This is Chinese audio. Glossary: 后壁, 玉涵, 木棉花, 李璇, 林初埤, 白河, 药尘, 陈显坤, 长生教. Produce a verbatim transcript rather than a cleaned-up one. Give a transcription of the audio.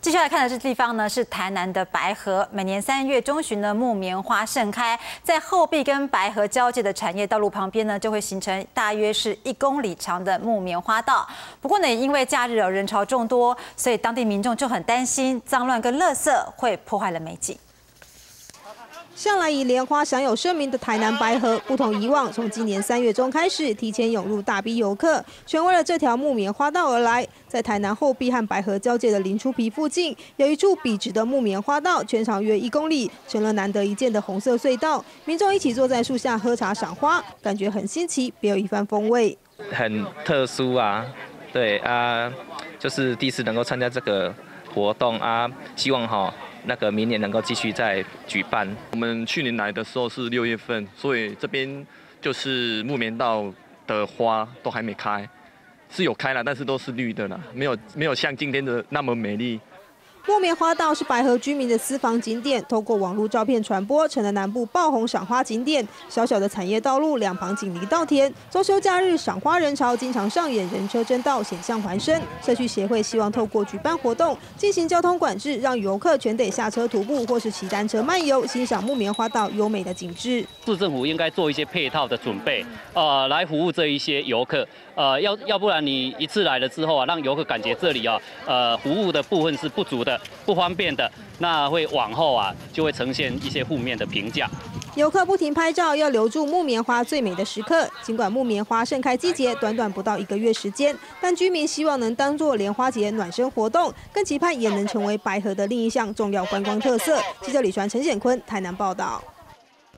接下来看的这地方呢，是台南的白河。每年三月中旬呢，木棉花盛开，在后壁跟白河交界的产业道路旁边呢，就会形成大约是一公里长的木棉花道。不过呢，因为假日有人潮众多，所以当地民众就很担心脏乱跟垃圾会破坏了美景。 向来以莲花享有盛名的台南白河，不同以往，从今年三月中开始，提前涌入大批游客，全为了这条木棉花道而来。在台南后壁和白河交界的林出皮附近，有一处笔直的木棉花道，全长约一公里，成了难得一见的红色隧道。民众一起坐在树下喝茶赏花，感觉很新奇，别有一番风味。很特殊啊，对啊，就是第一次能够参加这个活动啊，希望哈。 那个明年能够继续再举办。我们去年来的时候是六月份，所以这边就是木棉道的花都还没开，是有开了，但是都是绿的啦，没有没有像今天的那么美丽。木棉花道是白河居民的私房景点，透过网络照片传播，成了南部爆红赏花景点。小小的产业道路两旁紧邻稻田，周休假日赏花人潮经常上演人车争道，险象环生。社区协会希望透过举办活动，进行交通管制，让游客全得下车徒步或是骑单车漫游，欣赏木棉花道优美的景致。市政府应该做一些配套的准备，呃，来服务这一些游客，呃，要要不然你一次来了之后啊，让游客感觉这里啊，呃，服务的部分是不足的。 不方便的，那会往后啊，就会呈现一些负面的评价。游客不停拍照，要留住木棉花最美的时刻。尽管木棉花盛开季节短短不到一个月时间，但居民希望能当作莲花节暖身活动，更期盼也能成为白河的另一项重要观光特色。记者李璇、陈显坤，台南报道。